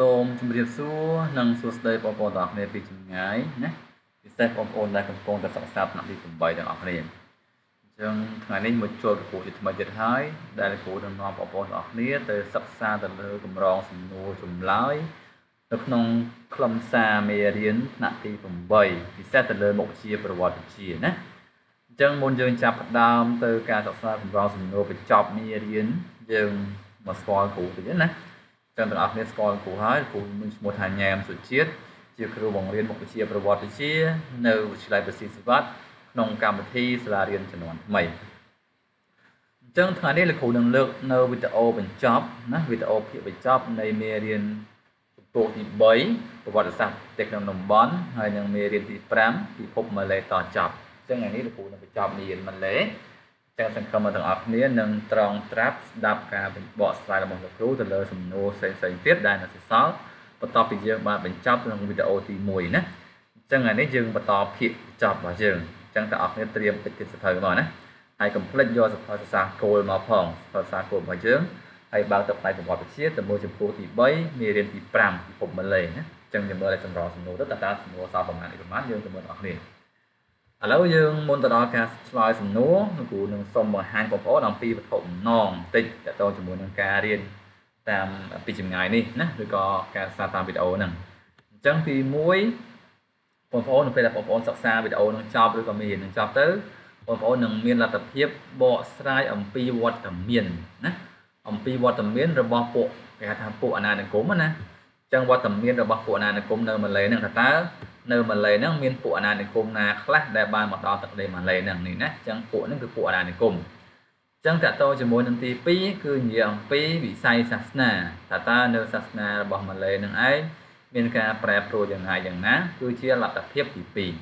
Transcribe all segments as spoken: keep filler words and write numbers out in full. Tôm chim bỉa xua nâng xua đây bỏ bỏ đọc này bị chim ngái nhé. Vì xe bỏ ôn lại cầm con tập sẵn sạp nặng đi cùng bày đọc này. Chẳng ngày này một chỗ của cụ thì thầm dịch hái. Đây là cụ đừng ngon bỏ bỏ đọc này tới sắp xa tầm lưu cầm rong xùm nô xùm lái. Lúc nông khâm xa mê riêng nặng đi cùng bày. Vì xe tầm lưu một chia bởi bỏ được chia nhé. Chẳng môn dương chạp đàm từ ca sắp xa cầm rong xùm nô phải chọc mê riêng. Nhưng mà xoay cụ thì nhé. Trong tuần áp nét con của hai của một hành nhàm sụt chiết chiều kêu bằng liên một cái chia vào vật chia nêu lại vật xin vật nông cam vật thi là liên chẩn đoán mày trong thời đây là khẩu năng lượng nêu video bình chóp nát video kia bình chóp này mê liên tụ thì bấy của vật sạc tịch năng nồng bón hay năng mê liên thì pram thì phục mà lệ tỏ chọc trong ngày này là khẩu năng bình chóp liền mà lễ Chẳng sẵn không mà thằng áp này nâng trọng tráp đạp cả bỏ xoay là một lực rút từ lời xùm nô xây xây tiết đài là sẽ xót và tỏ bị dương và bình chóp trong video thì mùi ná chẳng là nếu dương và tỏ bị chóp vào dương chẳng ta áp này triềm tích tích thời mà ná hay cầm lệnh do sắp xa côi mà phòng sắp xa côi mà dương hay bao tập lại của mọi vật chết từ môi trường phố thì bấy mê riêng thì pram thì phục mà lề ná chẳng nhầm mơ lại trong rõ xùm nô tất cả ta xùm nô sao bằng mạng để cầm mát dương cho mơ áp này Ở lâu dương môn tờ đo ca xoay xùm nô, cụ nâng xông bằng hành bóng ổ nông phí vật hộm nông tích đã tôn cho môn nâng ca riêng tam phí chìm ngài này, rồi có ca xa tam vịt ổ nâng chẳng thì mũi bóng ổ nâng phê là bóng ổ sọc xa vịt ổ nâng chóp rồi có mê hiền nâng chóp tớ bóng ổ nâng miên là tập hiếp bộ srai ẩm phí vật tầm miên ẩm phí vật tầm miên rồi bó bộ cái hạt hàm bộ này nâng cốm á nè chẳng bó tầm miên rồi bó bộ này nâng cốm nâng mà lấy nâng thật tá Nếu mà lấy nó miên phụ này cùng là khá đại bàn một đo tận đây mà lấy nặng này nè chẳng phụ nó cứ phụ này cùng chẳng tại tôi chỉ muốn tí phí cứ nhiều phí bị sai sạch nà ta ta nếu sạch nà bỏ mà lấy nặng ấy miên ca prep rồi chẳng hại chẳng ná cứ chia là tập hiếp thì phí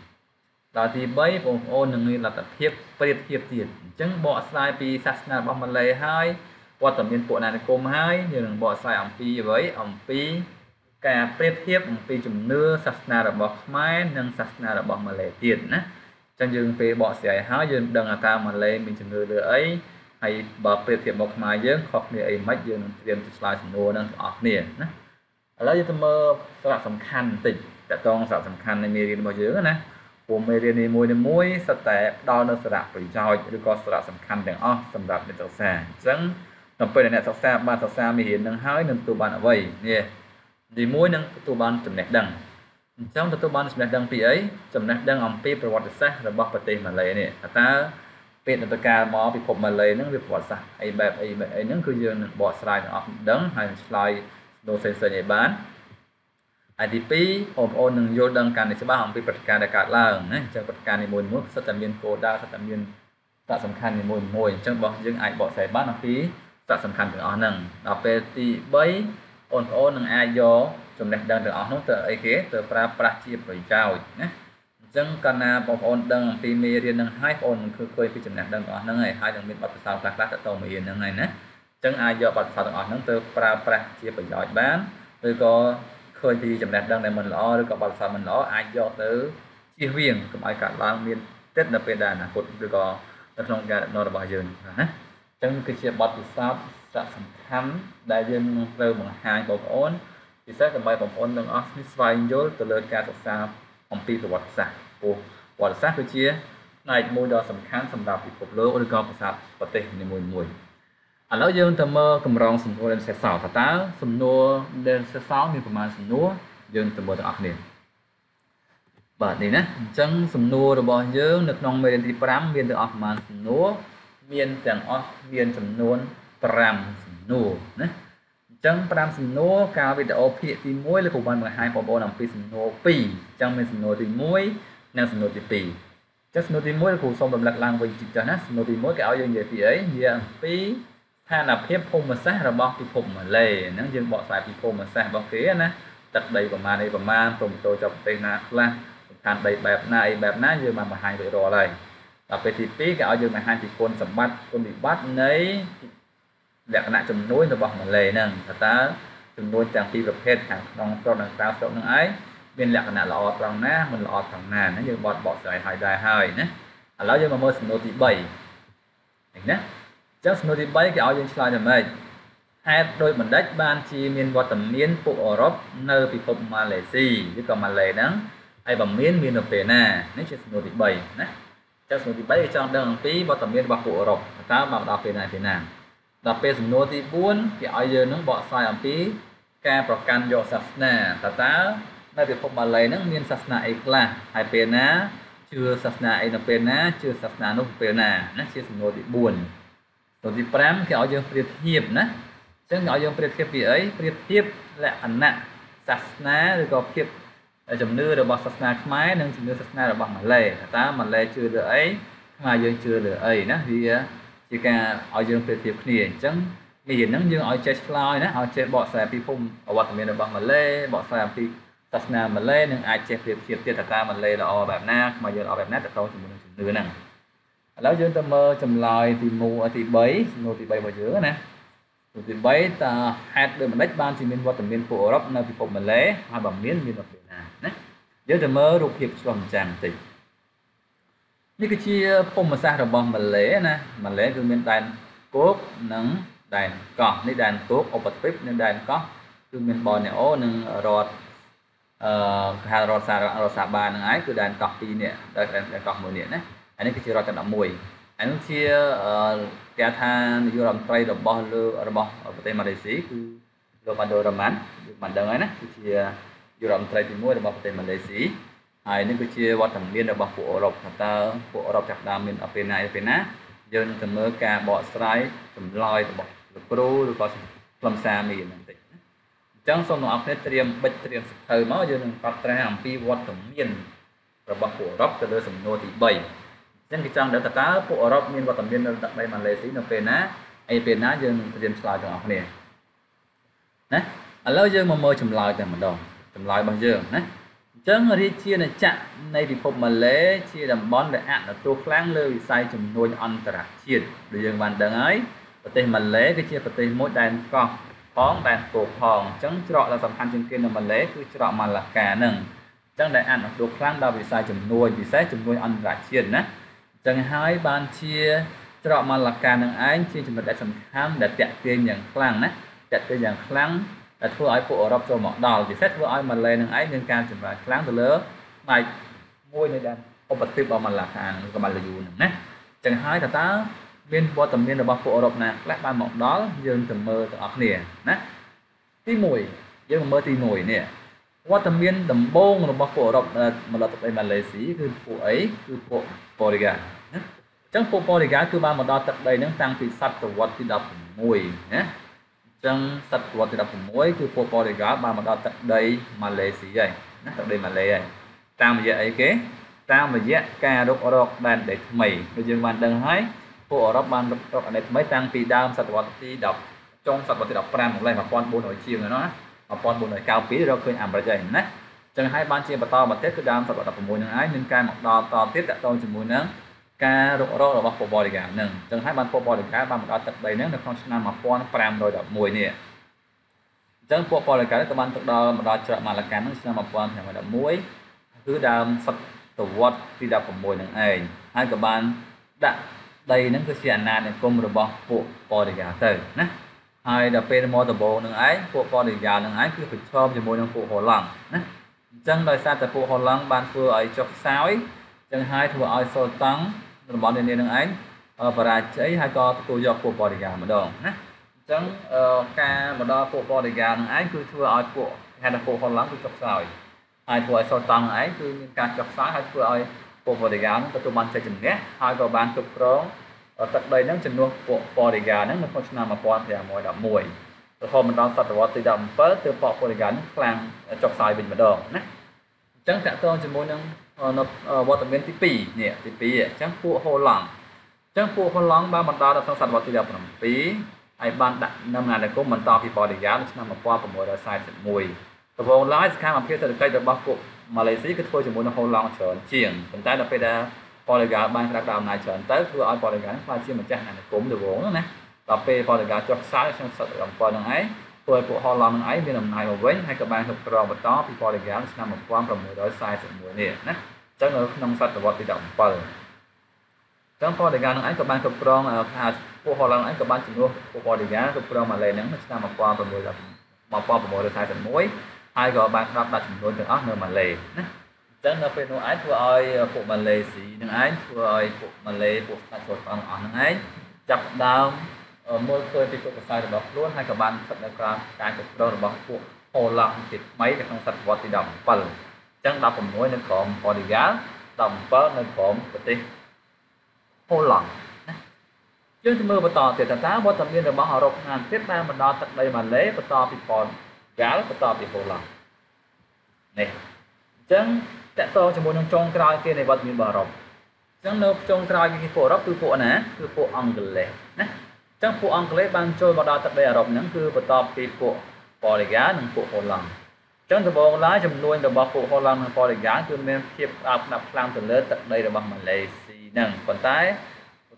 đó thì bấy bổng ôn nâng là tập hiếp phết hiếp tiền chẳng bỏ sai phí sạch nà bỏ mà lấy hai qua tầm miên phụ này cùng hai nhưng bỏ sai ổng phí với ổng phí Cả phép hiếp phí chùm nưa sạch nà là bọc máy nâng sạch nà là bọc mà lệ tiền Chẳng dừng phí bọ xe hóa dừng đằng là ta mà lệ mình chùm nưa lửa ấy Hay bỏ phép hiếp bọc máy dừng khóc nửa ấy mách dừng tìm chút lại chùm nô nâng ọt nền Là dư tâm mơ sạc sầm khăn tịch Đã tông sạc sầm khăn này mê riêng mô dừng Của mê riêng này mùi này mùi sạch tế đo nâng sạc bởi dòi Được có sạc sầm khăn đằng ọt sầm rạp nâng sạc xa Chẳng nằm phê này sạc xa bàn sạc xa mê hiến nâng hói nâng tù bàn ở vầy Vì mỗi nâng tù bàn chùm nét đăng Trong tù bàn chùm nét đăng phí ấy Chùm nét đăng ổng phí bởi vật xác rồi bọc vật tế mà lấy này Ta phí nâng tù ca mò phí phục mà lấy nâng việc vật xác Ây bẹp ấy mấy ấy nâng cư dương nâng bỏ sài nâng ổng đấng Hay nâng sài nô xây xây nhảy bán Ây tí phí ổng ôn nâng vô đăng càng này chứ bác ổng phí vật ca đã cạt làng Chẳng vật ca này mùi mùi sát tạm biên cô đa sát tạm biên Tạ sầm khăn này mùi mùi chẳng bọc dương ai bỏ sài Ôn ôn nâng ai dô chùm nét đơn được ổng nông tờ ấy kế tờ pra pra chiếp bởi chào Chẳng còn là bóng ôn đơn phí mê riêng nâng hai ôn nâng khư khơi phí chùm nét đơn được ổng nâng ấy Hai nâng miên bạc sao lạc lạc tàu mê yên nâng này Chẳng ai dô bạc sao được ổng nâng tờ pra pra chiếp bởi chào bán Rồi có khơi phí chùm nét đơn này mình lõ Rồi có bạc sao mình lõ ai dô tớ chi huyền Cũng ai cả lang miên tết nập bê đàn là cột Rồi có nâng nông gà nô đà bà dường Chẳng cứ chia bọt sao Sạc sẵn khăn đại dân rơi bằng hai bóng ôn Vì xác là mấy bóng ôn nâng ốc Vì xoay nhốt từ lời ca sạc xa Ông phí của bọt sạc Bọt sạc cơ chia Này mùi đó sẵn khăn sẵn đạp Vì phục lỡ ôn gọp sạc bọt tế hình mùi mùi Ở lâu dân tầm mơ cầm rong sẵn nô lên xe sáu thả tá Sẵn nô lên xe sáu miền phần mạng sẵn nô Dân tầm mơ tầm ốc nền Bởi này ná Chẳng sẵn nô rồi bỏ dân Nực nông mê đến thị pram miền tầm ốc mạng sẵn nô Miền tầm ốc miền sẵn nôn Pram xùm nô Chẳng pram xùm nô Cao vì đã ổ phía tí mối Là khổ văn bằng hai phó bó nằm phí xùm nô phí Chẳng mình xùm nô tí mối Nàng xùm nô tí phí Chẳng xùm nô tí mối là khổ xong đầm lạc lăng Vâng chịt cho nát xùm nô tí mối Cái áo dương dễ phí ấy Dường phí Tha nạp hiếp phông mà xác Rồi bọc phí phông mà lề Nàng dương bọ xoài phí phông mà xác Bọc khế ná Tật đầy vào mà này vào mà Trông tôi chọc tên nạc là Than đầy bẹp nạ Bẹp nạ dương mà mà hai vậy rõ lời Và phê thịt phí Cái áo dương mà hai thì con sầm bắt Con bị bắt nấy Đã có nạ chùm nối nó bọc mà lề nâng Thật ta chùm nối chẳng phí vật hết Hàng nông sốt nâng cao sốt nâng ấy Bên lạc nạ lọ trọng ná Mình lọ trọng nà Nó như bọt bọt sợi hỏi dài hơi Ở đó như mà mơ xùm nối tí bầy Chẳng xùm nối tí bầy Cái áo dân chơi là mệt hai đôi mình đất ban chi miền vào tầm miền phụ ở Europe nơi bị phục Malaysia chứ còn Malay nắng ai bằng miền miền ở Việt Nam nói chuyện nội địa bảy nè cho nội địa bảy trong đường tí vào tầm miền vào phụ ở Europe ta bảo đọc Việt Nam Việt Nam đọc về nội địa bốn thì ai giờ nó bỏ sai làm tí ca bảo can do sập nè ta ta nơi bị phục Malay nắng miền sập nè là hai Việt Nam chưa sập nè ở Việt Nam chưa sập nè nó Việt Nam nói chuyện nội địa buồn nội địa tám thì ai giờ Việt Hiệp nèซึ่งเอายงเปรียบเทียบเอ้ยเปรียบเทียบและอันนั้นศาสนาหรือก็เทียบจำเนื้อหรือบอกศาสนาไม้หนึ่งจำเนื้อศาสนาหรือบอกมันเลยตามันเลยชื่อเลยเอ้ยมายังชื่อเลยเอ้ยนะที่จีกาเอายงเปรียบเทียบนี่จังมีเห็นนั่งยังเอาเจสลอยนะเอาเจบอกสายพิภพเอาวัดเมียนหรือบอกมันเลยบอกสายพิศาสนามันเลยหนึ่งอาจจะเปรียบเทียบเทียบตามันเลยเราเอาแบบหน้ามายังเอาแบบหน้าแต่เขาจำเนื้อจำเนื้อนั่งแล้วยังจำเมื่อจำลอยตีมูตีใบมูตีใบมาเยอะนะthì bấy ta hạt được mình ban thì mình vào tầm miền phụ Europe nơi bị phục mình lấy hai bằng miền miền ở Việt Nam đấy giới từ mơ đục hiệp lòng tràng tỉ những cái chia phong mà xa đồng bằng mình lấy nè mình lấy từ miền đàn cốt nắng đàn cỏ lấy đàn cốt ở bật bếp nên đàn có từ miền bò này ô nâng rọt hà rọt xà rọt xà bà nâng ái từ đàn cọc đi nè đàn đàn cọc mùi nè đấy anh ấy cái chia rọt cho nó mùi anh ấy chiaการทานยูรัมไตรดบบอลลูดบบอลประเทศมาเลเซียคือโรมันโดรามันมันดังไงนะคือเชียยูรัมไตรที่มั่วดบบอลประเทศมาเลเซียไอ้นี่คือเชียวัดถังเมียนดบบอลผู้อรบถังตาผู้อรบจากดามินอเปนาอเปนาเดินถึงเมื่อการบอลสไลด์ถึงลอยดบบอลลูกโปรลูกบอลลำซามีนั่นเองจังสมนองเตรียมเบ็ดเตรียมเธอเมื่อเดินปัตตานีปีวัดถังเมียนดบบอลผู้อรบจะเดินสมโนติใบยังกิจกรรมเดี๋ยวแต่ละพวกเราเมียนว่าแต่เมียนเราได้มาเลเซียนเป็นนะไอเป็นนะยังเตรียมสลายกันออกเนี่ยนะแล้วยังมาเมื่อจำลายแต่เหมือนเดิมจำลายบางอย่างนะจังที่เชียร์ในจักรในปีพบมาเลเชียร์ดับบอลได้อ่านตัวครั้งเลยใส่จุ่มโดนอันตรายเชียร์โดยยังวันเดิมไอ้ประเทศมาเลก็เชียร์ประเทศมดแดนก็ท้องแดนโกพองจังเจาะเราสำคัญจริงๆในมาเลคือเจาะมาละแกหนึ่งจังได้อ่านตัวครั้งเราใส่จุ่มโดนใส่จุ่มโดนอันตรายเชียร์นะจังหายบานเชียตรอมาลักการนังไอ้เชียจะมาได้สำคัญแต่แตะเตียนอย่างคลั่งนะแตะเตียนอย่างคลั่งแต่ทั่วไอ้พวกเราจะเหมาะดาวจะเซตทั่วไอ้มาเลยนังไอ้เรื่องการจะมาคลั่งตัวเลือกไม่มวยในแดนอุปติบเอามาลักการก็มาเลยอยู่หนึ่งนะจังหายแต่ตาเมียนบอตเมียนเราบอกพวกเราเนี่ยและบ้านหมอกดาวยืนถึงมือถึงอักเนี่ยนะตีมวยยืนมือตีมวยเนี่ยว่าแต่เมียนดัมโบ้งเราบอกพวกเรามาเราตัวไอ้มาเลเซียคือพวกไอ้คือพวกปอริกาจังพวกปอริกาคือบ้านมาดอตัดใดนั่งตั้งปีสัตว์วัดที่ดับมวยนะจังสัตว์วัดที่ดับมวยคือพวกปอริกาบ้านมาดอตัดใดมาเลเซียนะตัดใดมาเลเซียตามมาเยอะไอ้เก๋ตามมาเยอะแกรกอรกแบนเด็กใหม่โดยเฉพาะดังให้พวกอรกบ้านรกเด็กไม่ตั้งปีดามสัตว์วัดที่ดับจงสัตว์วัดที่ดับแปรของไรมาปอนบนหน่อยชิวเนาะมาปอนบนหน่อยเก้าปีเราเคยอ่านประจัยนะจังให้บ้านเชียร์ประตอมาเทสคือดามสัตว์วัดดับมวยนั่งให้หนึ่งการหมอกดอต่อเทสแต่ตอนจมูกนั่งการรบรอบปอบอลอีกอย่างหนึ่งจังให้บอลปอบอลอีกการบอลมันเอาตัดใดเนื่องจากความชนะมาป้อนแปรมโดยดับมวยเนี่ยจังปอบอลอีกการที่บอลตัดดาวมันเราจะมาละการต้องชนะมาป้อนแข่งมาดับมวยคือดาวสัตว์ตัวที่ดับมวยนั่นเองให้กับบอลดับใดนั่นคือเสียนานในกรมรบปอบอลอีกอย่างเติร์นะให้ดับเป็นมอเตอร์บอลหนึ่งไอ้ปอบอลอีกอย่างหนึ่งไอ้คือผิดชอบจะมวยนั่งปอบหัวหลังนะจังโดยซาแต่ปอบหัวหลังบอลเพื่อไอ้จอกซ้ายจังให้ถั่วไอ้โซตังบอลในนั้นไอ้ปราชัยให้ก็ตัวยอดพวกบอลดีกาเหมือนเดิมนะจังการมาดอพวกบอลดีกาไอ้คือทัวร์ไอ้พวกแฮนด์พวกคนล้างคือจบสายไอ้ทัวร์ไอ้โซตังไอ้คือการจบสายไอ้ทัวร์ไอ้พวกบอลดีกาตัวตัวมันจะจุดเนี้ยไอ้ก็บานจุดร้องตัดใดนั่งจำนวนพวกบอลดีกานั่งมันโฆษณามาปอนแต่มวยดับมวยแต่พอมันดาวสัตว์วัดตีดำเปิดตัวปอกบอลดีกาแรงจบสายเป็นเหมือนเดิมนะจังแต่ตัวจมูกนั่งวัตถุเงินที่ปีเนี่ยที่ปีอ่ะจังปูโฮลังจังปูโฮลังบ้านมันตาทั้งสัตว์วัตถุเดียวกันปีไอ้บ้านดักน้ำงานแต่ก็มันตาพี่ปอดีย้ำนำมาป้อนประมวยได้ใส่เสร็จมวยแต่พอไล่ข้ามมาเพื่อจะได้จะบักกุมาเลเซียก็ช่วยจมูกโฮลังเฉินเฉียงถึงใต้เราไปได้ปอดีย้ำบ้านรักดาวนายเฉินใต้คือไอ้ปอดีย้ำควายเชี่ยมันจะหันกลมเดือดร้อนนะเราไปปอดีย้ำจับซ้ายจังสัตว์ลำปอนไอ้ตัวปูโฮลังไอ้มีลำนายมาเว้นให้กับบ้านถูกรองมาต้อพี่ปอดีย้ำนำมาป้อนประมวยได้ใส่เสร็จมวยเนี่ยนะจังเราน้องสัตว์วัดติดดำเปิลจังพอในการน้องไอ้กับบ้านกับกรองหาพ พวกพอหลังนั้นกับบ้านจริงด้วยพวกพอดีนะทุกคนมาเลยนั้นมันจะมาปลอมเป็นมวยแบบมาปลอมเป็นมวยเลยทายสันมวยไอ้กับบ้านครับดัดจริงด้วยถึงอ้าวเนื้อมาเลยนะจังเราเป็นไอ้ทัวร์ไอ้พวกมาเลยสีนึงไอ้ทัวร์ไอ้พวกมาเลยพวกการสดฟังอ่านนึงไอ้จับดาวมวยเคยติดตัวกับทายระบบล้วนให้กับบ้านสัตว์ในกลางการกับเราระบบพวกพอหลังติดไม้กับทางสัตว์วัดติดดำปั่นจังเราเป็นมวยนั่งของพอดีนะดำปั่นนั่งของปฏิพอหลังยื่นจมูกประต่อเตะตาตาบอลทำเงินเดือนมหาลัยงานเทศบาลมันนอนตักใดมันเละประต่อปีพรแก่ประต่อปีโหลังนี่จังแต่โตจมูกน้องจงกลายเกในบอลมีบารมจังนกจงกลายคือโผล่รับคือโผล่นะคือโผล่อังกฤษนะจังโผล่อังกฤษบางโจบอลตักใดอารมณ์นั้นคือประต่อปีโผล่ปอลิกาหนึ่งโผล่โหลังจังจะบอกร้ายจำนวนเดือนบอลโผล่โหลังหนึ่งปอลิกาคือเมมเทียบอับนับคลางจนเลิศตักใดเดือนมันเลยสี่หนึ่งคนตาย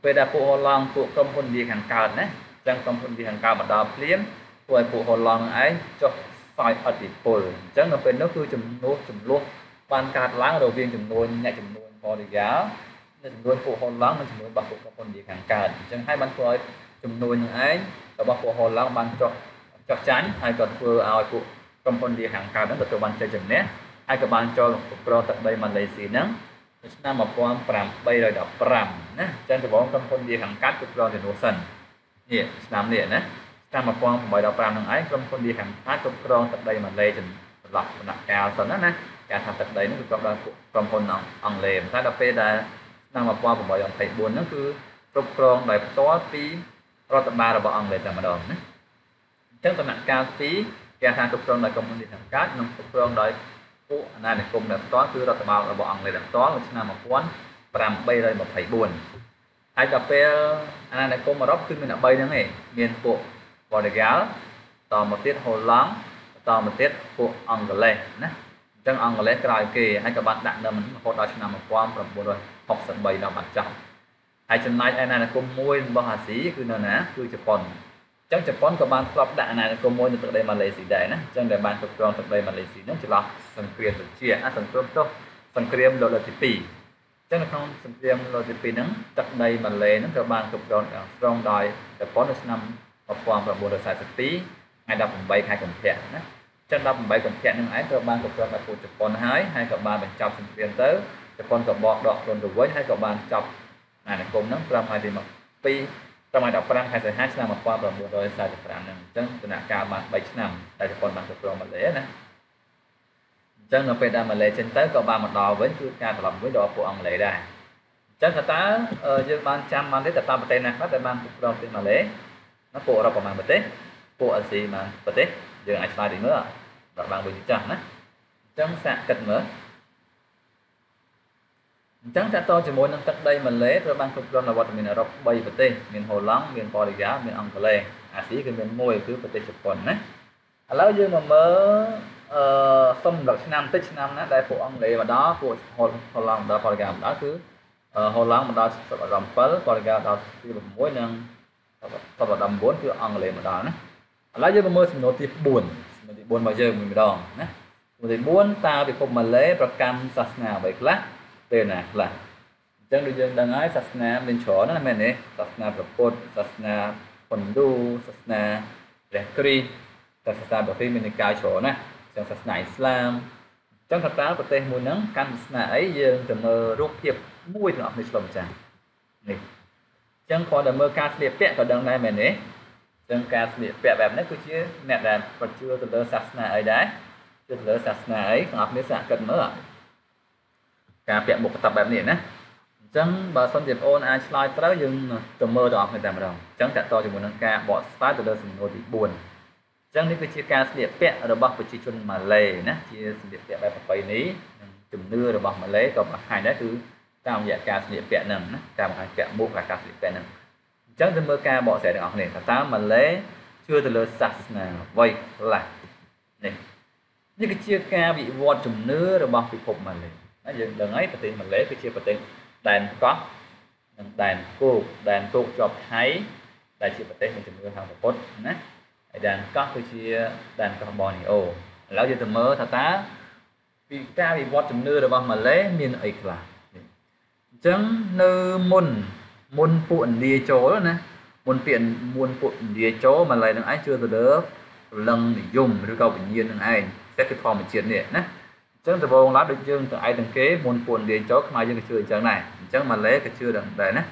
เวลาผู้ฮอลลังผู้กรมพลดีแห่งการนะจังกรมพลดีแห่งการบรรดาเปลี่ยนตัวผู้ฮอลลังไอ้จบสายอดีตปุ๋ยจังก็เป็นนั่นคือจำนวนจำนวนบางการล้างเราเวียนจำนวนเนี่ยจำนวนพอดีแล้วเนี่ยจำนวนผู้ฮอลลังมันจำนวนบักผู้กรมพลดีแห่งการจังให้มันตัวจำนวนไอ้แต่บักผู้ฮอลลังมันจบจบจันให้กับผู้เอาผู้กรมพลดีแห่งการนั้นกับตัวมันจะจำเนี้ยให้กับบางจอผู้กรมตัดใบมันเลยสีนั้นฉะนั้นมาพร้อมปรำไปเลยดับปรำนะจันจะบอกกับคนดีแห่งการกุศลเดนโอสันนี่ฉะนั้นเนี่ยนะฉะนั้นมาพร้อมไปดับปรำทั้งไอ้กับคนดีแห่งการกุศลตัดใดมันเลยจนหลับหนักแอลสันนะนะแอลทำตัดใดนั่นคือกับกับคนอังเลมถ้าดับไปได้ฉะนั้นมาพร้อมผมบอกอย่างไต่บุญนั่นคือกุศลได้ตัวปีรัตมาเราบอกอังเลมแต่มาดองนะจังตระหนักการปีแอลทำกุศลได้กับคนดีแห่งการนำกุศลได้นั่นในกลุ่มแบบต้อนคือเราจะมาเราบอกอังเลยแบบต้อนเราชนะมาคว้นปรามใบเลยแบบไผ่บุญไอ้กับเปลนั่นในกลุ่มมารับขึ้นเป็นแบบใบนั่นเองเมียนโปบอลเดียร์ต่อมาเทศโฮลังต่อมาเทศโปอังเลยนะจังอังเลยกลายเกย์ให้กับบัตรดั่งเดิมมันโคตรเราชนะมาคว้นปรามบุญเลยหกสิบใบเราบัตรจังไอ้จำนายไอ้นั่นในกลุ่มมวยบาฮาสีคือนั่นนะคือจะปนจังจะป้อนกับบ้านกลับด่านในกรมมวยจากใดมาเลยสีแดงนะจังแต่บ้านกรองจากใดมาเลยสีน้ำจะรับสังเกตสังเกตสังเกตโตสังเกตโลละสิบปีจังในคลองสังเกตโลละสิบปีนั้นจากใดมาเลยนั้นกับบ้านกรองกรองได้แต่ป้อนจะนำเอาความประมวลสายสติไอ้ดับผมใบใครผมแข็งนะจังดับผมใบผมแข็งนั้นไอ้กับบ้านกรองมาปูจะป้อนหายให้กับบ้านเป็นจับสังเกตเตอร์จะป้อนกับบอกดอกโดนดูไว้ให้กับบ้านจับในกรมนั้นประมาณดีมากปีสมัยดับพลังไฮเซอร์ฮัชนำมาความประมวลโดยสายจากพลังหนึ่งจังสถานการณ์มาใบชั้นนำแต่จะคนมาจากพลังมาเลยนะจังเราไปได้มาเลยจนตั้งกับบางมาต่อเว้นคือการตลอดเว้นดอกพวงเลยได้จังกระต้าเออจะบางจำมันได้แต่ตามประเทศนะแต่บางพลังเป็นมาเลยนักโปรเราประมาณประเทศโปรอาซีมาประเทศยังไอซ์ไลน์ถึงเมื่อแบบบางเป็นจังนะจังสะกัดเมื่อจังแต่ตอนจะมวยนั่งตักได้มันเละเราบางคนเราในวัดมีนรกใบปฏิเมียนโหลังเมียนปอลิกาเมียนอังกฤษอาศีคือเมียนมวยคือปฏิจจปนนะแล้วยื่นมาเมื่อส้มดอกชะนำติชะนำนะได้พวกอังกฤษมาด้าพวกโหลังมาด้าปอลิกามาด้าคือโหลังมาด้าสับดำเปิลปอลิกาด้าคือมวยนั่งสับดำบุญคืออังกฤษมาด้านะแล้วยื่นมาเมื่อสมโนติบุญสมโนติบุญมาเยอะมีมาดองนะสมโนติบุญตาไปพบมาเละประกันศาสนาไปละเป็นนะล่ะจังดูจังดังไอ้ศาสนาเป็นฉอนั่นแหละเนี่ยศาสนาประพุทธศาสนาคนดูศาสนาแรกรีแต่ศาสนาแบบที่มีในกายฉอนะจังศาสนาอิสลามจังศาสนาประเทศมูนังการศาสนาไอ้ยังจะเมื่อรูปเทียบมุ้ยถึงออกในสลมจังนี่จังพอจะเมื่อการเสียแปะก็ดังได้แม่เนี่ยจังการเสียแปะแบบนั้นก็เชื่อแม่แต่ปัจจุบันเจอศาสนาไอ้ได้เจอศาสนาไอ้ออกในศาสนากันเมื่อการเปลี่ยนบุคคลแบบนี้นะจังบาสนเจ็บโอนไอชไลท์แล้วยังจมเมอดอกในแต่มาดองจังแต่ต่อจมูกนังกาบอดสตาร์ตัวเดิมสมโนติบุญจังนี่คือการเสียเปะระบอบประชาชนมาเลยนะเสียเปะแบบไปนี้จุ่มเนื้อระบอบมาเลยกับหายได้คือตามอย่างการเสียเปะหนึ่งนะการหายเปะบุคคลการเสียเปะหนึ่งจังจมเมอกาบอดเสียดอกเนี่ยตามมาเลยชื่อตัวเดิมศาสนาไว้หลักนี่นี่คือเชื่อการวิวอดจุ่มเนื้อระบอบผิดผมมาเลยยังดังไอ้ประเด็นมันเละก็เชื่อประเด็นแดนก๊อกแดนกูแดนกูจอบไฮได้เชื่อประเด็นมันจะมีทางแบบพุทธนะไอ้แดนก๊อกก็เชื่อแดนคาร์บอนิโอแล้วยังจะเมื่อถ้าตาปีก้าปีวอดจำเนื้อระวังมันเละมีนอีกล่ะจังเนื้อมุนมุนปุ่นดีโจ้นะมุ Buôn tiện buôn cuộn đĩa chó mà lại đằng ấy chưa được đỡ lần để dùng đưa cầu bình nhiên đằng ấy sẽ cái thò một chuyện này nhé. Chắc từ vòng lá được dương từ ai đằng kế buôn cuộn đĩa chó mà dương chưa chẳng này chắc mà lấy cái chưa đằng đấy nhé.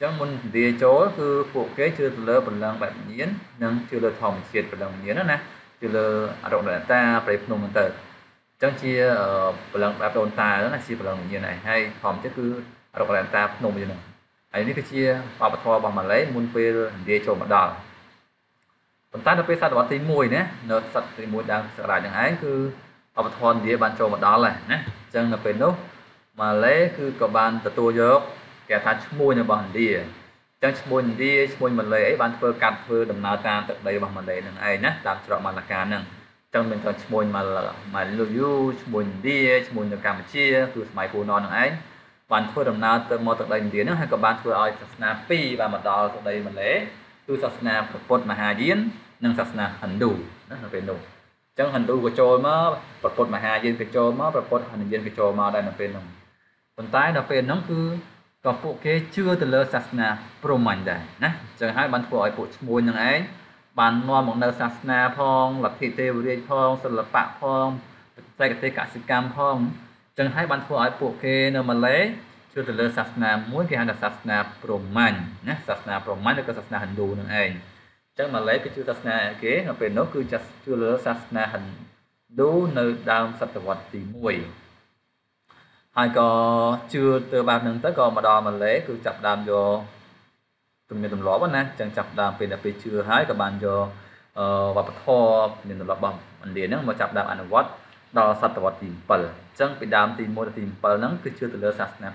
Chắc buôn đĩa chó cứ cuộn kế chưa được đỡ bình lần bạn nhiên nâng chưa được thò một chuyện bình lần nhiên đó nè chưa được động đạn ta phải nộp một tờ chắc chia bình lần đạp đồn ta đó là chia bình lần như này hay thòm chắc cứ động đạn ta nộp như này. Hãy đi chia vào mặt thò bằng mà lấy muôn phê để cho mặt đỏ còn ta được phê sát đó tí mùi nhé nó sạch thì mùi đang sợ lại những ấy cứ vào mặt thò để bạn cho mặt đỏ này nhé chẳng là phê nốt mà lấy cứ có bàn tự tôi dốc kẻ thắt mùi là bằng đi chẳng mùi đi mùi mình lấy bạn phơ cắt phơ đầm nào ta tự đây bằng mặt đấy những ấy nhé làm cho mặt là cả nâng chẳng mình thật mùi mà là mà lưu dư mùi đi mùi được cả một chia từ máy phù non những ấy bạn thưa đồng nào từ một tập đền đến hay các bạn thưa ai sasna pi và mặt đỏ tập đây mình lấy từ sasna phật mà hà diên nâng sasna hận đủ nó là về đủ chẳng hận đủ của trôi mà phật mà hà diên cái trôi mà phật hận diên cái trôi mà đây là về nồng còn tái là về nóng cứ còn phụ kế chưa từ lơ sasna pro mạnh đấy nè chẳng hai bạn thưa ai phụ môi như ấy bạn mua một nơi sasna phong lập thị tê bưởi phong sơn lập bạc phong tay cái tay cả sịt cam phong chẳng hai bạn thua ai bộ kê nó mà lấy chưa từ lơ sasna muốn cái hàng là sasna proman nhé sasna proman được cái sasna hình đủ này ấy chẳng mà lấy cái chữ sasna kế nó về nó cứ chặt chưa lơ sasna hình đủ nơi đam sạch vật thì mùi hai có chưa từ ba nâng tới còn mà đo mà lấy cứ chặt đam vô tụi mình tụm ló vậy nè chẳng chặt đam về là về chưa hái các bạn vô và bắt thò mình tụm ló bằng mình để nó mà chặt đam anh vật đó sát tật tìm bẩn chẳng bị đam tìm môi tìm bẩn lắm cứ chưa từ lỡ sát nạp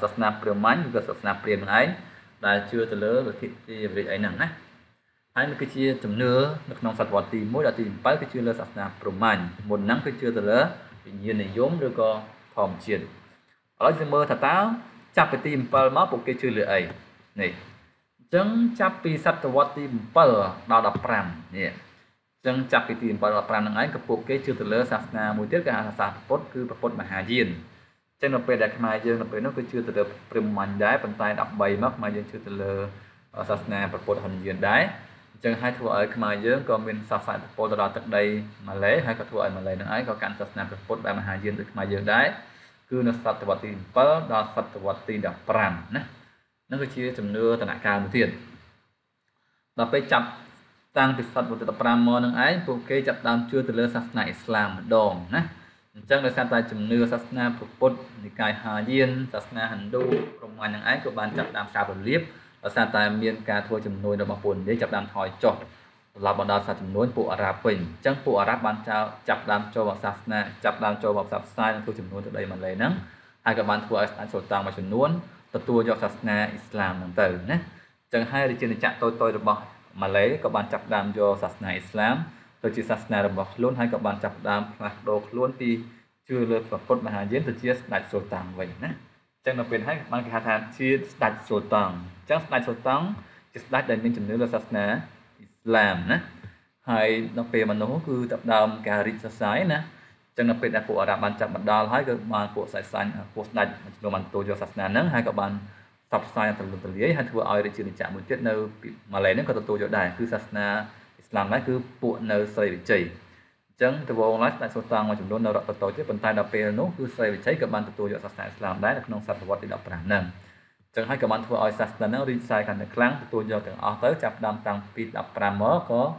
sát nạp bừa mãi nhưng sát nạp bền ấy là chưa từ lỡ được thịt thì việc ấy nặng đấy hãy mình cứ chia chấm nửa được nòng sát tật tìm môi đã tìm bẩn cứ chưa lỡ sát nạp bừa mãi một nắng cứ chưa từ lỡ tự nhiên này giống được co thòm chuyện ở dưới mơ thật táo chắp cái tìm bẩn máu bộ kia chưa lỡ ấy này chẳng chắp bị sát tật tìm bẩn đào đập ram nè chẳng chặt cái tiền vào làm năng ấy các bộ kế chưa từ lỡ sát na mùi tiết cả sát phốt cứ phốt mà hà diên chẳng là về đại mai dương là về nó cứ chưa từ được prem mạnh đáy bàn tay đập bay mắc mai dương chưa từ lỡ sát na phốt hình diên đáy chẳng hai thua ở mai dương còn mình sát sát phốt đó tận đây mà lấy hai cái thua ở mà lấy năng ấy có cản sát na phốt đại mà hà diên được mai dương đáy cứ nó sát vào tiền phở đó sát vào tiền đập prem nè nó cứ chia chấm nưa tận đại ca một tiền là phải chặt tăng bị phật một tập pram môn năng ấy bộ kế chặt đam chưa từ lỡ sát na Islam đòn nè chẳng là sát ta chấm nửa sát na Phật thì cài Hà Diên sát na Hindu trong ngoài năng ấy của ban chặt đam sao bẩn liếp ở sát ta miền cà thua chấm nồi nó bằng bồn để chặt đam thòi chọt là bọn đào sát chấm nồi bộ Arab bình chẳng bộ Arab ban trao chặt đam cho bằng sát na chặt đam cho bằng sát sai thua chấm nồi từ đây mà lấy nắng hai các bạn thua anh sổ tăng mà chấm nồi tập tua cho sát na Islam năng tử nè chẳng hai để trên để chặt tôi tôi được bỏ mà lấy các bạn chặt đam cho sát na Islam từ chỉ sát na bọc luôn hay các bạn chặt đam hoặc đột luôn thì chưa lượt và cốt mà hàng diễn từ chia đặt sổ tàng vậy nhé chẳng là quyền hay mang cái hạt hạt chia đặt sổ tàng chắc đặt sổ tàng chỉ đặt đến những chừng nữa là sát na Islam nhé hay nó về mà nó cứ tập đam cà ri sát sái nè chẳng là quyền đặt của đam bạn chặt bạn đào hay các bạn của sài sài của đặt đồ bạn tôi cho sát na nắng hay các bạn tập sai từ từ lấy hai thua ai để chịu trả một tiết nâu mà lấy nó có tôi chỗ đài cứ sasna Islam lái cứ buồn nâu xây bị chảy chẳng từ vòng lái tại số tăng mà chúng tôi nâu đọc tổ chức vận tải đạp về nó cứ xây bị cháy các bạn tôi chỗ sasna Islam lái là không sạch vật để đọc bản năng chẳng hai các bạn thua ai sasna nó đi sai cả nước láng tôi do tưởng ở tới chập đam tăng pit đọc ram mớ có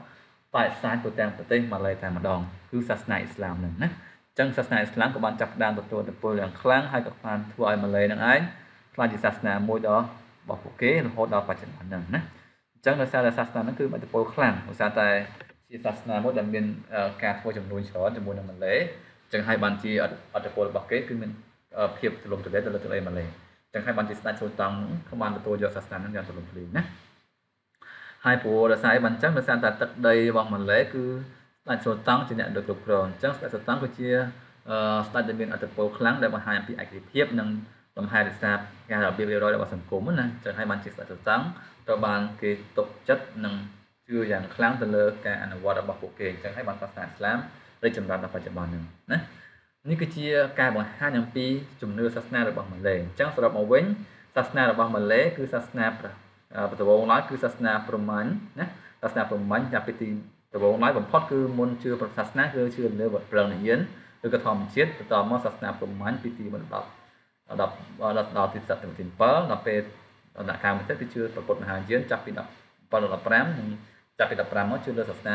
tại sai của tăng của tên mà lấy tại mặt đòn cứ sasna Islam nè chẳng sasna Islam các bạn chập đam tôi được tôi đang láng hai các bạn thua ai mà lấy năng ấy là chỉ sát na môi đó bảo phụ kế là hốt đó và chẳng hạn nè chẳng là sao là sát na nó cứ bắt đầu khăn của sao tại chỉ sát na môi đầm biên cà phô chồng đôi chó chồng môi đầm mình lấy chẳng hai bàn chỉ ở ở tập phô bảo kế cứ mình hiệp từ lồng từ đấy từ lồng từ đây mà lấy chẳng hai bàn chỉ sát na sôi tăng không bàn tôi giờ sát na nó giờ từ lồng từ đấy nè hai phô là sai bàn chắc là sao tại tận đây vòng mình lấy cứ là sôi tăng chỉ nhận được lục rồi chắc là sôi tăng của chia sát đầm biên ở tập phô kháng để mà hai bị ảnh hiệp năng làm hai được sao nhà ở bên đó là sản cúm nè chẳng hai bàn chỉ sản xuất trắng cho bàn cái tục chất nâng chưa dàn kháng từ lơ cả anh qua đã bảo bộ kề chẳng hai bàn sản Islam đây chấm đoán là phải chấm đoán nè như cái chia ca bằng hai nhầm pi chấm nửa sát na được bằng mình lề chẳng sau đó bảo vĩnh sát na được bằng mình lề cứ sát na ปัจจุบันร้ายคือศาสนาประมาณนะศาสนาประมาณจากปีที่ปัจจุบันร้ายผมพอดคือมนเชื่อศาสนาคือเชื่อเรื่องแบบเปล่าหนึ่งยันหรือกระทำเช็ดต่อมาศาสนาประมาณปีที่มันดับดับดับดาวติดสัตว์ถึงถิ่นเป้าดับเป็นดับการมันจะติดเชื้อปรากฏหายยันจากปีดับปรากฏดับแรมจากปีดับแรมมันเชื่อเรื่องศาสนา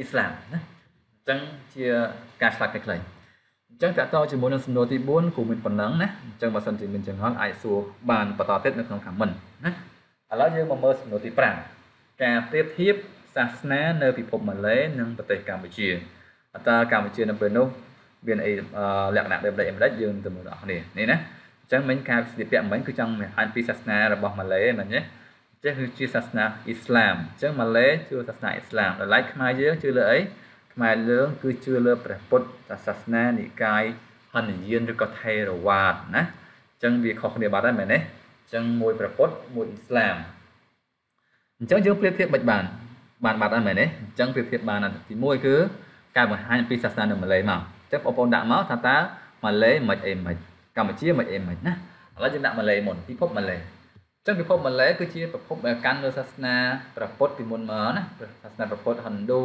อิสลามนะจังเชื่อการสักกันเลยจังแต่เราจะมุ่งในส่วนที่บุญของมันเป็นหนังนะจังว่าส่วนที่มันจังนั้นไอซูบานประตอเต็ดในของขังมันนะแล้วยังมาเมื่อส่วนที่แปลกการเปรียบเทียบศาสนาในพิภพมาเลย์ในประเทศกัมพูชีอัตราการมาเชื่อในเป็นโน้เบียนไอหลักหนักเดิมเลยมันได้ยืนตัวมือดอกนี่นี่นะจังเหมือนการเปรียบเทียบเหมือนคือจังอันพิศาสนาระบอบมาเลย์นั่นเนี่ยจังคือชื่อศาสนาอิสลามจังมาเลย์ชื่อศาสนาอิสลามหลายขมายเยอะชื่อเลยหมายเรื่องคือเชื่อเรื่องพระพุทธศาสนานิกายหันยืนหรือก็เทรวาสนะจังวีขอคนเดียวได้ไหมเนี่ยจังมวยพระพุทธมวยอิสลามจังจังเปรียบเทียบบัดบานบานบาดได้ไหมเนี่ยจังเปรียบเทียบบานนั่นที่มวยคือการบริหารปีศาสนาหนึ่งมาเลยมั้งจังอบอุ่นด่าม้าท่าตามาเลยมาเอ็มมาการมาเชี่ยมาเอ็มมานะแล้วจังด่ามาเลยหมดที่พบมาเลยจังที่พบมาเลยคือเชี่ยพบการเรื่องศาสนาพระพุทธที่มวลมานะศาสนาพระพุทธฮันดู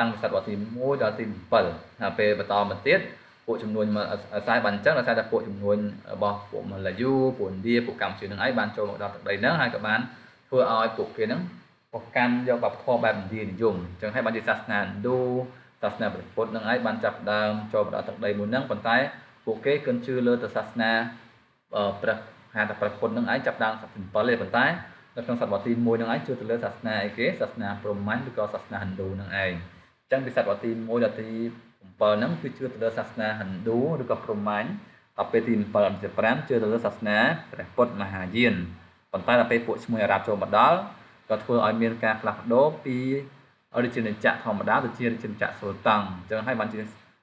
ตั้งสัตว์วัตถิมูดาติมเปิลนะเปปตอมันเตี้ยปวดจำนวนมาสายบันจักนะสายตะปวดจำนวนบอกปวดมันละยูปวดดีปวดกำชื้นนั่งไอ้บันโจมดาใดนั่งให้กับมันเพื่อเอาปวดเพียงนั่งปวดกันยาวแบบคอแบบดีนิยมจึงให้บันจิตศาสนาดูศาสนาปวดนั่งไอ้บันจับดามโจมดาใดมุนนั่งปนท้ายปวดเกยเกินชื่อเลือดศาสนาประหารแต่ประคนนั่งไอ้จับดามสัตว์ถิ่นเปิลเลยปนท้ายแล้วทางสัตว์วัตถิมูนั่งไอ้ชื่อเลือดศาสนาไอ้เกศศาสนาพรหมันหรือก็ศาสนาฮินดูนั่งไอจังปิศาจวัตถิมูดัตถิเปิลนั้นคือเชื่อถือศาสนาฮันดูหรือกับพรหมันแต่เป็นติมเปิลจะแปลงเชื่อถือศาสนาแต่ปดมหายานปัจจัยเราไปปวดช่วยรับชมบัดดาลก็เพื่ออเมริกาหลักโดปีอริจินจักรทองบัดดาลตัวเชื่ออริจินจักรโสตังจะให้บันจิน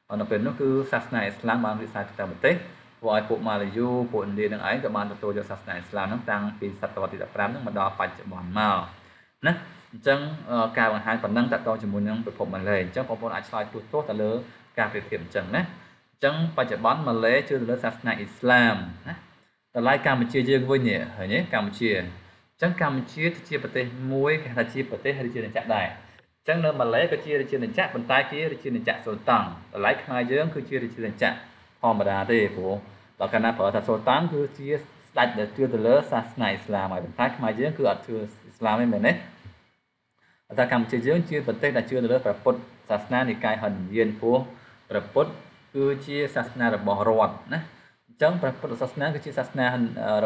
นั่นเป็นนั่นคือศาสนาอิสลามบางริษัทแต่บัดเตะว่าปวดมาลายูปวดอินเดียนั่งไอ้กับมันตัวจะศาสนาอิสลามนั่งตั้งปีศาจวัตถิแปลงนั่งบัดดาลปัจจุบันมานะจังการบริหารปัจจุบันจัดการจำนวนยังเป็นผมมาเลยจังผมบนอาชีพตัวโตแต่เลือกการเปลี่ยนเทียมจังนะจังปัจจุบันมาเลยชื่อเลือกศาสนาอิสลามนะแต่รายการมันเชื่อเยอะกว่าเนี่ยเห็นไหมการมันเชื่อจังการมันเชื่อที่เชื่อประเทศมวยการที่เชื่อประเทศที่เชื่อในจักรได้จังเนื้อมาเลยก็เชื่อที่เชื่อในจักรบนใต้เชื่อที่เชื่อในจักรโซนต่างแต่รายการเยอะคือเชื่อที่เชื่อในจักรพอมาได้เลยผมต่อการนั้นพอถ้าโซนต่างคือเชื่อแต่เชื่อเลือกศาสนาอิสลามหมายถึงท้ายมาเยอะคืออัตชื่ออิสลามไม่เหมือนเนี่ยอัตราการเชื่อเยอะเชื่อประเทศแต่เชื่อเรื่องพระพุทธศาสนาในกายหันเย็นผัวพระพุทธคือเชื่อศาสนาระบอบรอดนะจังพระพุทธศาสนาคือเชื่อศาสนา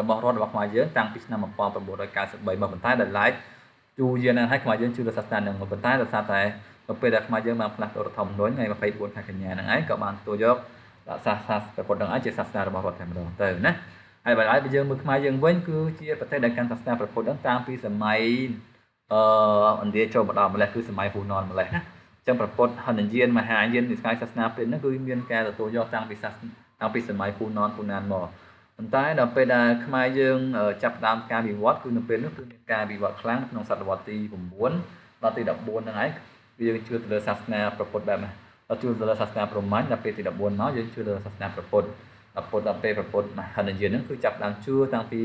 ระบอบรอดวักมาเยอะต่างพิจารณามาปองประบวรการสบายมาบรรทัดหลายจูเยนันให้มาเยอะเชื่อศาสนาหนึ่งมาบรรทัดศาสนาเราไปดักมาเยอะมาผลักเราทำน้อยไงมาไปบวชขันยาหนังไอ้กับบางตัวยกศาสนาพระพุทธหนังไอ้เชื่อศาสนาระบอบรอดแถมเราเติมนะไอ้หลายไปเยอะมือมาเยอะเว้นคือเชื่อประเทศดังการศาสนาพระพุทธต่างปีสมัยอันเดียโจมดามาเลยคือสมัยฟูนอนมาเลยนะจังปรากฏหันเย็นมาหาเย็นในสายศาสนาเป็นนั่นคือเมียนแกแต่ตัวยอดจังปีศาสนาปีสมัยฟูนอนฟูนานหมออันท้ายเราไปได้ขมายยังจับตามการบีวัดคือหนึ่งเป็นนั่นคือเมียนแกบีวัดครั้งน้องสัตว์วัตตีผมบ้วนเราตีดับบ้วนยังไงยังเชื่อถือศาสนาปรากฏแบบไหนเราเชื่อถือศาสนาพรหมันเราไปตีดับบ้วนเนาะยังเชื่อถือศาสนาปรากฏปรากฏเราไปปรากฏหันเย็นนั่นคือจับตามเชื่อตามปี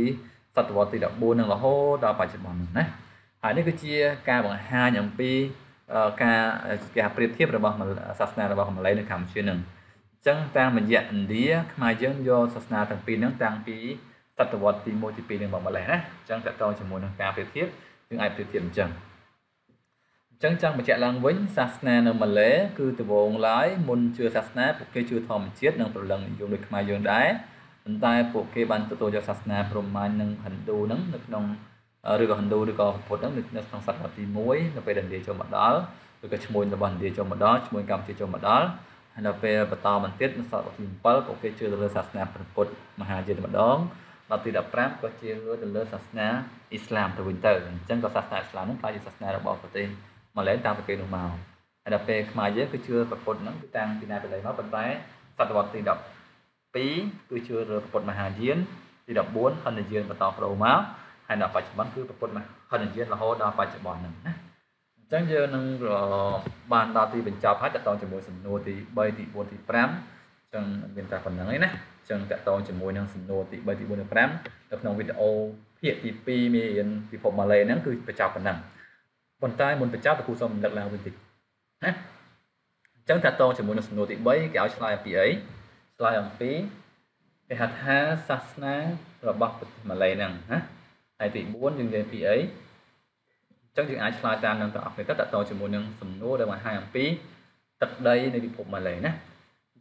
สัตว์วัตตีดับบ้วนนั่นเราโหดาวปัจจุบันนะอันนี้คือเชื่อการบางฮาอย่างปีการการเปรียบเทียบระบอบศาสนาระบอบมาเลย์ในคำเชื่อหนึ่งจังต่างมันแยกอินเดียขมายเยอะโยศาสนาต่างปีนั่งต่างปีศตวรรษที่โมจิปีในระบอบมาเลย์นะจังแต่ตอนจมูกนักการเปรียบเทียบถึงไอเปรียบเทียบจังจังจังมันแยกลังเว้นศาสนาในมาเลย์คือตัววงร้ายมุนเชื่อศาสนาพวกเกย์เชื่อธรรมเชื่อหนังประหลังโยมในขมายเยอะได้อันใต้พวกเกย์บันตัวโยศาสนาพรหมานหนังหันดูนั่งหนักนองหรือก็ฮันดูหรือก็ผลนั้นในทางศาสนาตีมวยเราไปดันเดียโจมัดดัลหรือก็ชมวยตะบันเดียโจมัดดัลชมวยกรรมเดียโจมัดดัลเราไปประตอมันเตี้ยศาสนาตีมเปิลโอเคเชื่อเรื่องศาสนาพระพุทธมหายานบัดดองเราตีดับแปรก็เชื่อเรื่องศาสนาอิสลามตะวันตกจังก็ศาสนาอิสลามนั้นกลายเป็นศาสนาระบอบปฏิมาเลย์ตามประเพณีมาเราไปขมายเยอะก็เชื่อพระพุทธนั้นคือตั้งที่นายเป็นอะไรมาเป็นไรศาสนาตีดับปีก็เชื่อเรื่องพระพุทธมหายานตีดับบ้วนฮันเดียนประตอพระอุมาให้ดาวปัจจุบันคือปรากฏมาขณะเย็นเราโหดาวปัจจุบันหนึ่งนะจังเยอะหนึ่งเราบานดาวตีเป็นชาวพัฒน์ตอนจมูกสมโนตีใบตีบนตีแปรมจังเป็นตาคนหนึ่งเลยนะจังแต่ตอนจมูกนั่งสมโนตีใบตีบนตีแปรมตัดน้องวิดีโอค hiện thì pi miền thìผมมาเลยนั่นคือไปจับกันหนังบนใต้บนไปจับตะคูสมดักลางเป็นติดนะจังทัดโตจมูกนักสนุติใบแก้วสลายปีเอ๋ยสลายอังปีไปหัดหาศาสนาระบอบมาเลยนั่งฮะไอติบุ้นยังเรียนปีเอ๋ยจังจึงไอสลายจานนั่งต่อไปก็ตัดโตจมูกนักสนุติได้มาห้าอังปีตัดได้ในที่ผมมาเลยนะ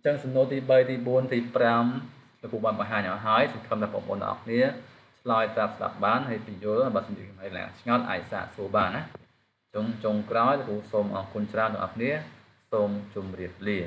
จังสนุติใบที่บุ้นที่พรำตะคูบานมาหาหน่อหายสุดคำนับผมบนออกเนี้ยลอยจับสับบ้านให้ปีโยบัสนิทให้แหลกงอนไอสะโซบานะจงจงกล้าจะผู้สมเอาคุณชราดอับเนี้ยสมจุมเรียบเรีย